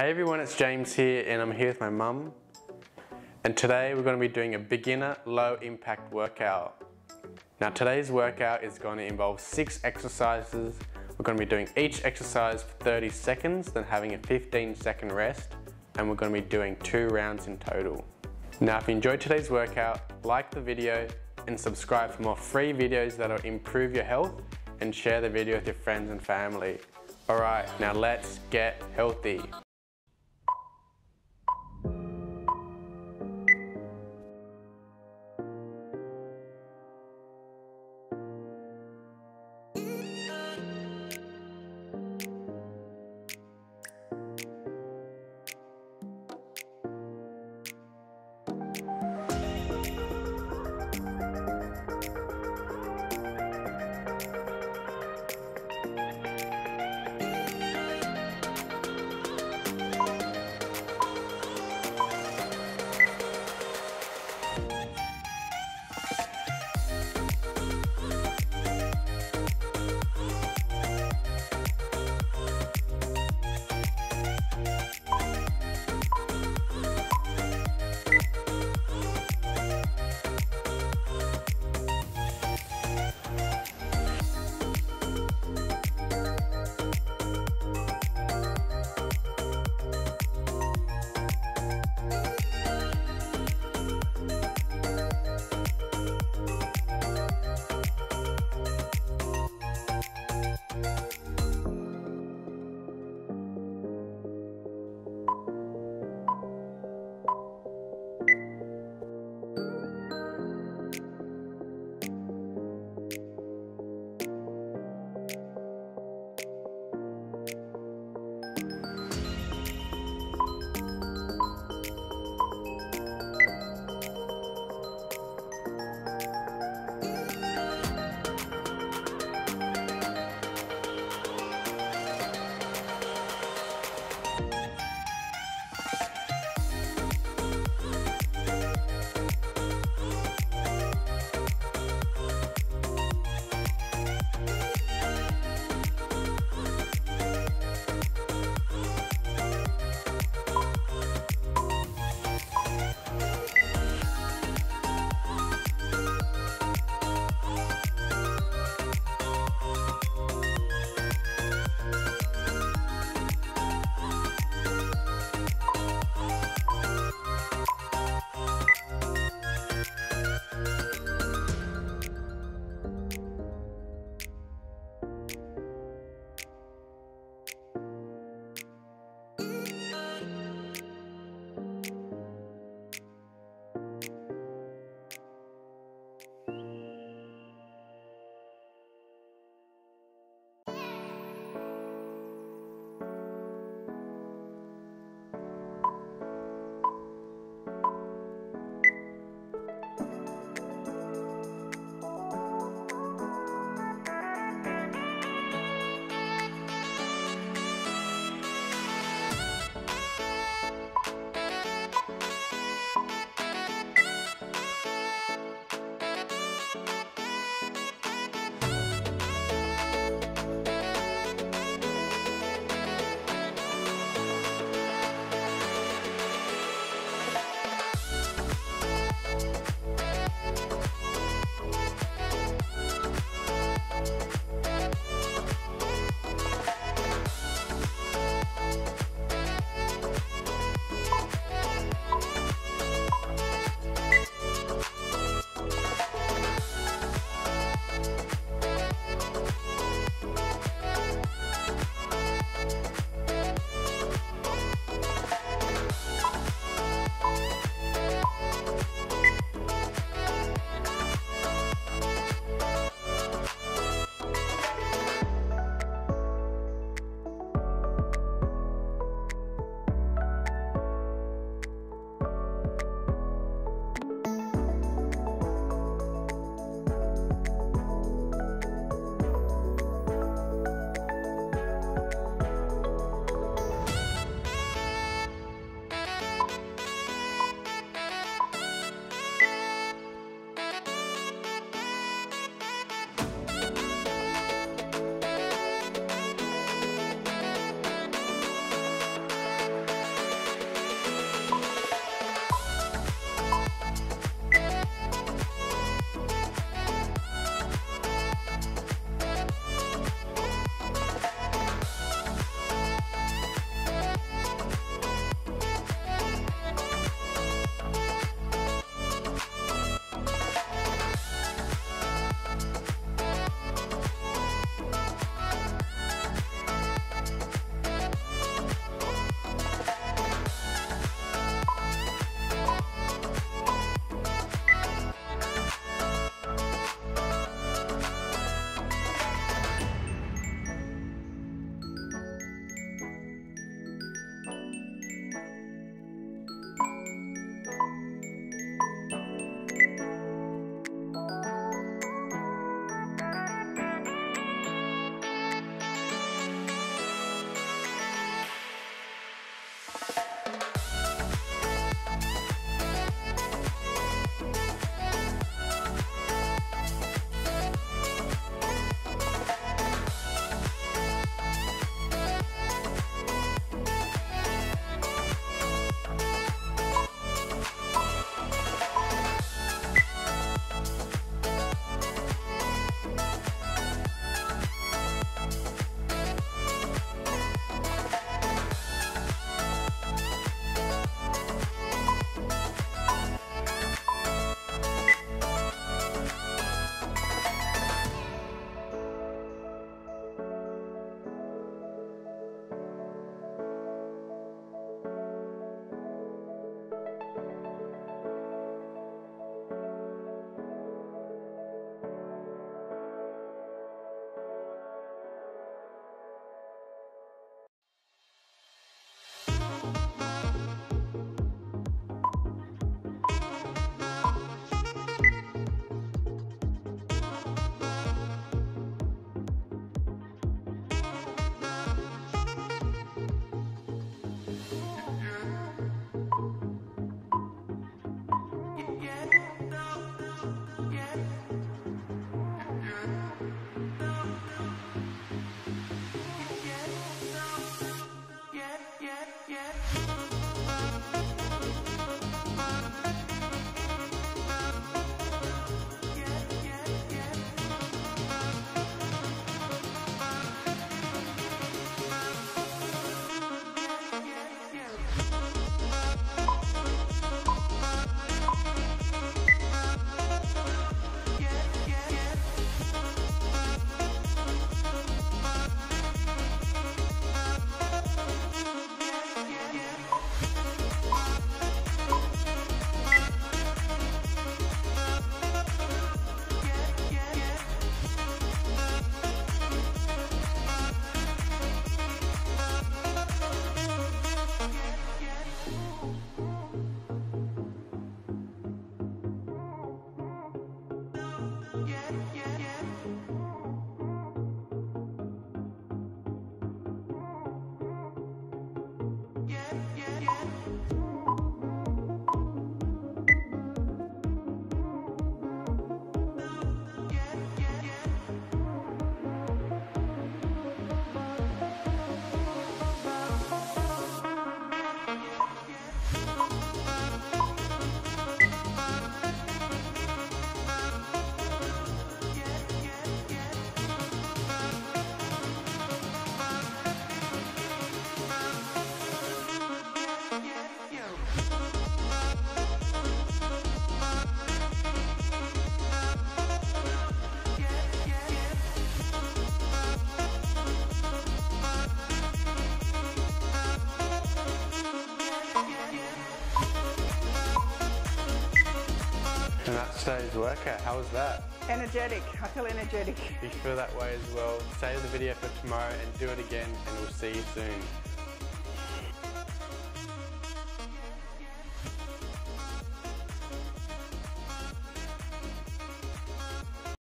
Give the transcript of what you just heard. Hey everyone, it's James here and I'm here with my mum, and today we're going to be doing a beginner low impact workout. Now today's workout is going to involve 6 exercises. We're going to be doing each exercise for 30 seconds, then having a 15-second rest, and we're going to be doing 2 rounds in total. Now if you enjoyed today's workout, like the video and subscribe for more free videos that'll improve your health, and share the video with your friends and family. Alright, now let's get healthy. And that's today's workout. How was that? Energetic. I feel energetic. You feel that way as well. Save the video for tomorrow and do it again, and we'll see you soon.